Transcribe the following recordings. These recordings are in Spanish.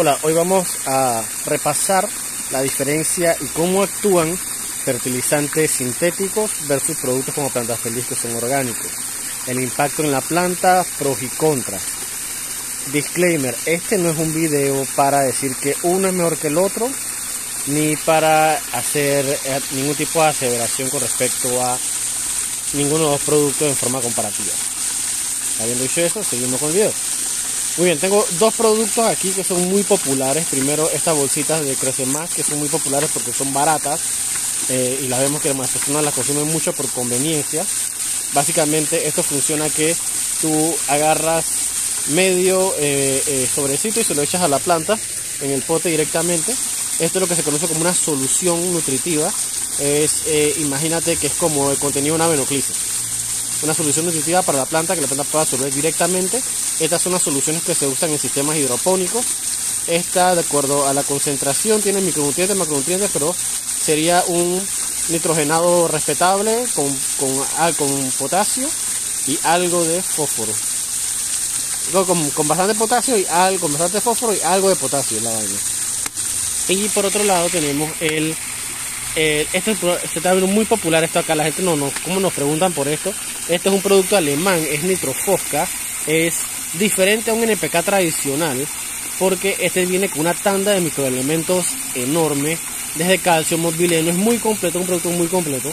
Hola, hoy vamos a repasar la diferencia y cómo actúan fertilizantes sintéticos versus productos como Planta Feliz que son orgánicos. El impacto en la planta, pros y contras. Disclaimer, este no es un video para decir que uno es mejor que el otro, ni para hacer ningún tipo de aseveración con respecto a ninguno de los productos en forma comparativa. Habiendo dicho eso, seguimos con el video. Muy bien, tengo dos productos aquí que son muy populares. Primero, estas bolsitas de Crece Más, que son muy populares porque son baratas y las vemos que las personas las consumen mucho por conveniencia. Básicamente esto funciona que tú agarras medio sobrecito y se lo echas a la planta en el pote directamente. Esto es lo que se conoce como una solución nutritiva. Es, imagínate que es como el contenido de una venoclisis. Una solución nutritiva para la planta que la planta pueda absorber directamente. Estas son las soluciones que se usan en sistemas hidropónicos. Esta, de acuerdo a la concentración, tiene micronutrientes, macronutrientes, pero sería un nitrogenado respetable con potasio y algo de fósforo. Con bastante potasio y algo, con bastante fósforo y algo de potasio en la vaina. Y por otro lado tenemos este se está viendo muy popular esto acá. La gente como nos preguntan por esto. Este es un producto alemán, es Nitrofoska. Es diferente a un NPK tradicional porque este viene con una tanda de microelementos enorme, desde calcio, molibdeno, es muy completo, un producto muy completo,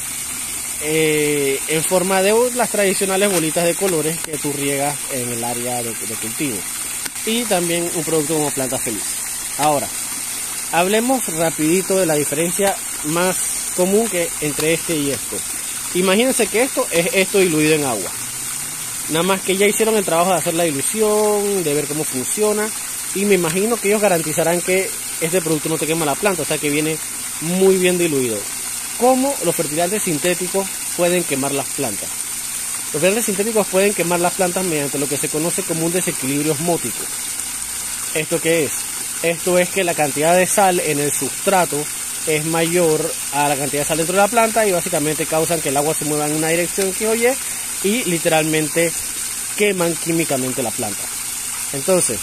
en forma de las tradicionales bolitas de colores que tú riegas en el área de cultivo, y también un producto como Planta Feliz. Ahora, hablemos rapidito de la diferencia más común que entre este y esto. Imagínense que esto es esto diluido en agua. Nada más que ya hicieron el trabajo de hacer la dilución, de ver cómo funciona. Y me imagino que ellos garantizarán que este producto no te quema la planta, o sea que viene muy bien diluido. ¿Cómo los fertilizantes sintéticos pueden quemar las plantas? Los fertilizantes sintéticos pueden quemar las plantas mediante lo que se conoce como un desequilibrio osmótico. ¿Esto qué es? Esto es que la cantidad de sal en el sustrato es mayor a la cantidad de sal dentro de la planta y básicamente causan que el agua se mueva en una dirección que oye, y literalmente queman químicamente la planta. Entonces,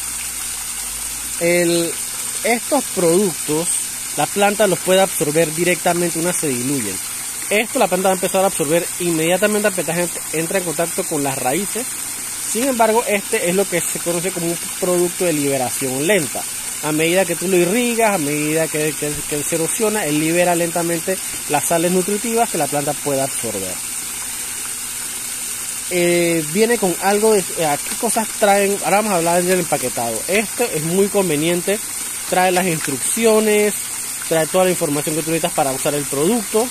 estos productos, la planta los puede absorber directamente una vez se diluyen. Esto la planta va a empezar a absorber inmediatamente al que entra en contacto con las raíces. Sin embargo, este es lo que se conoce como un producto de liberación lenta. A medida que tú lo irrigas, a medida que se erosiona, él libera lentamente las sales nutritivas que la planta pueda absorber. Viene con algo de qué cosas traen. Ahora vamos a hablar del empaquetado. Esto es muy conveniente, trae las instrucciones, trae toda la información que tú necesitas para usar el producto.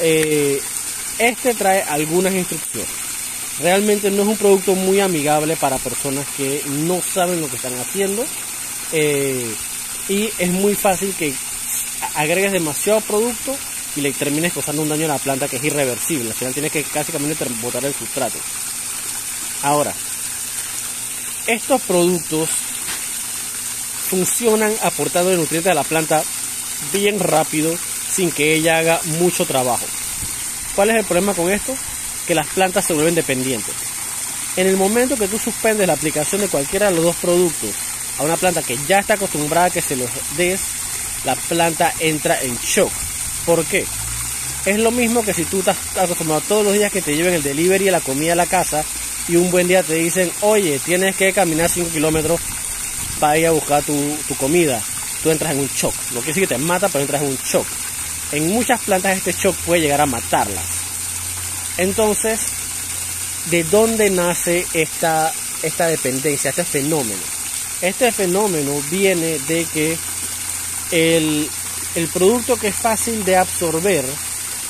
Este trae algunas instrucciones. Realmente no es un producto muy amigable para personas que no saben lo que están haciendo, y es muy fácil que agregues demasiado producto y le termines causando un daño a la planta que es irreversible. Al final tienes que básicamente botar el sustrato. Ahora, estos productos funcionan aportando nutrientes a la planta bien rápido, sin que ella haga mucho trabajo. ¿Cuál es el problema con esto? Que las plantas se vuelven dependientes. En el momento que tú suspendes la aplicación de cualquiera de los dos productos a una planta que ya está acostumbrada a que se los des, la planta entra en shock. ¿Por qué? Es lo mismo que si tú estás acostumbrado todos los días que te lleven el delivery de la comida a la casa y un buen día te dicen, oye, tienes que caminar 5 kilómetros para ir a buscar tu comida. Tú entras en un shock. No quiere decir que te mata, pero entras en un shock. En muchas plantas este shock puede llegar a matarlas. Entonces, ¿de dónde nace esta dependencia, este fenómeno? Este fenómeno viene de que el producto que es fácil de absorber,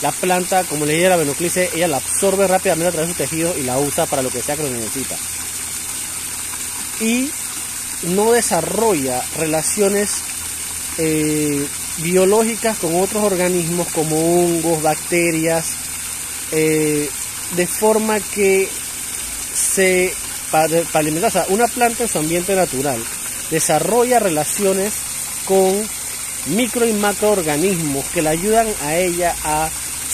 la planta, como le dije a la venoclice, ella la absorbe rápidamente a través de sus tejidos y la usa para lo que sea que lo necesita. Y no desarrolla relaciones biológicas con otros organismos como hongos, bacterias, de forma que para alimentarse. O sea, una planta en su ambiente natural desarrolla relaciones con micro y macroorganismos que le ayudan a ella a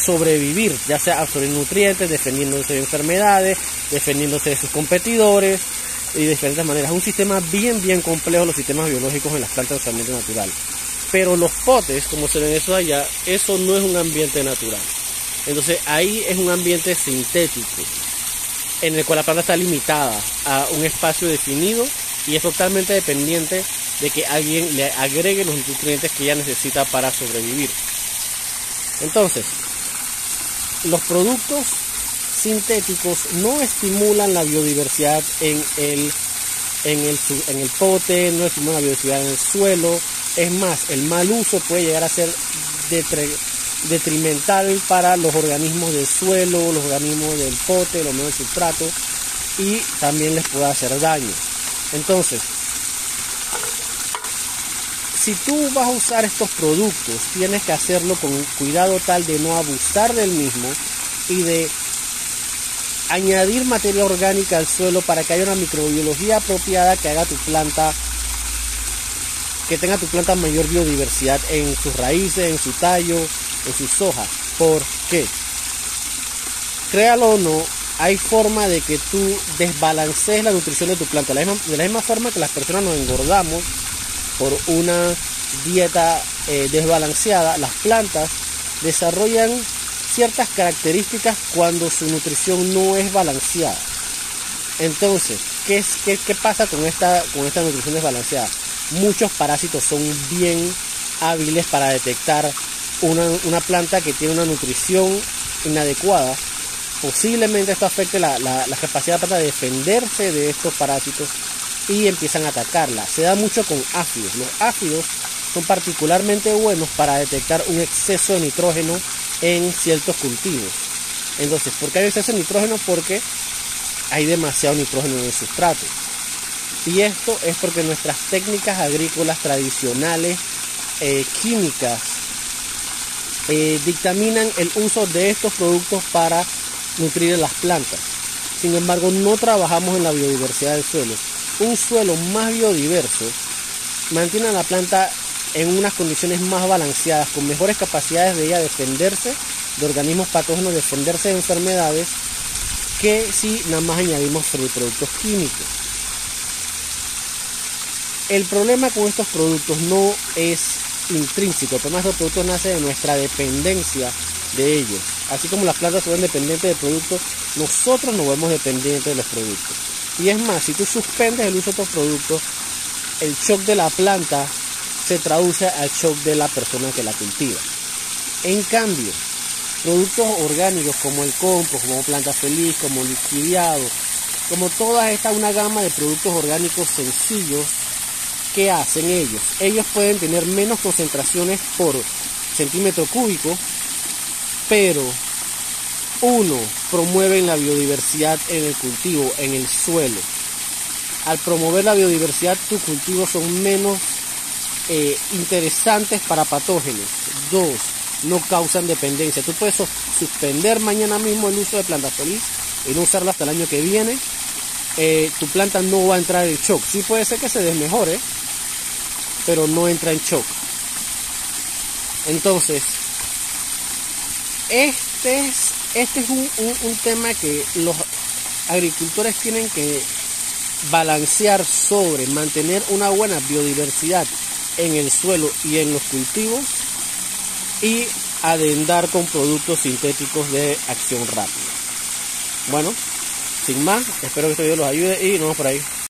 sobrevivir, ya sea absorbiendo nutrientes, defendiéndose de enfermedades, defendiéndose de sus competidores, y de diferentes maneras. Es un sistema bien complejo, los sistemas biológicos en las plantas de ambiente natural. Pero los potes, como se ven eso allá, eso no es un ambiente natural. Entonces ahí es un ambiente sintético, en el cual la planta está limitada a un espacio definido y es totalmente dependiente de que alguien le agregue los nutrientes que ella necesita para sobrevivir. Entonces, los productos sintéticos no estimulan la biodiversidad en el pote, no estimulan la biodiversidad en el suelo. Es más, el mal uso puede llegar a ser detrimental para los organismos del suelo, los organismos del pote, los mismos sustratos, y también les puede hacer daño. Entonces, si tú vas a usar estos productos, tienes que hacerlo con cuidado tal de no abusar del mismo y de añadir materia orgánica al suelo para que haya una microbiología apropiada que haga tu planta, que tenga tu planta mayor biodiversidad en sus raíces, en su tallo, en sus hojas. ¿Por qué? Créalo o no, hay forma de que tú desbalancees la nutrición de tu planta. De la misma forma que las personas nos engordamos por una dieta desbalanceada, las plantas desarrollan ciertas características cuando su nutrición no es balanceada. Entonces, ¿qué pasa con esta nutrición desbalanceada? Muchos parásitos son bien hábiles para detectar una planta que tiene una nutrición inadecuada. Posiblemente esto afecte la capacidad de la planta de defenderse de estos parásitos y empiezan a atacarla. Se da mucho con áfidos. Los áfidos son particularmente buenos para detectar un exceso de nitrógeno en ciertos cultivos. Entonces, ¿por qué hay exceso de nitrógeno? Porque hay demasiado nitrógeno en el sustrato. Y esto es porque nuestras técnicas agrícolas tradicionales, químicas, dictaminan el uso de estos productos para nutrir a las plantas. Sin embargo, no trabajamos en la biodiversidad del suelo. Un suelo más biodiverso mantiene a la planta en unas condiciones más balanceadas, con mejores capacidades de ella defenderse de organismos patógenos, defenderse de enfermedades, que si nada más añadimos productos químicos. El problema con estos productos no es intrínseco, el problema de estos productos nace de nuestra dependencia de ellos. Así como las plantas se ven dependientes de productos, nosotros nos vemos dependientes de los productos. Y es más, si tú suspendes el uso de estos productos, el shock de la planta se traduce al shock de la persona que la cultiva. En cambio, productos orgánicos como el compost, como Planta Feliz, como lixiviado, como toda esta una gama de productos orgánicos sencillos, ¿qué hacen ellos? Ellos pueden tener menos concentraciones por centímetro cúbico, pero uno, promueven la biodiversidad en el cultivo, en el suelo. Al promover la biodiversidad, tus cultivos son menos interesantes para patógenos. Dos, no causan dependencia. Tú puedes suspender mañana mismo el uso de Planta Feliz y no usarlo hasta el año que viene. Tu planta no va a entrar en shock. Sí puede ser que se desmejore, pero no entra en shock. Entonces, este es un tema que los agricultores tienen que balancear sobre mantener una buena biodiversidad en el suelo y en los cultivos y adendar con productos sintéticos de acción rápida. Bueno, sin más, espero que este video los ayude y nos vemos por ahí.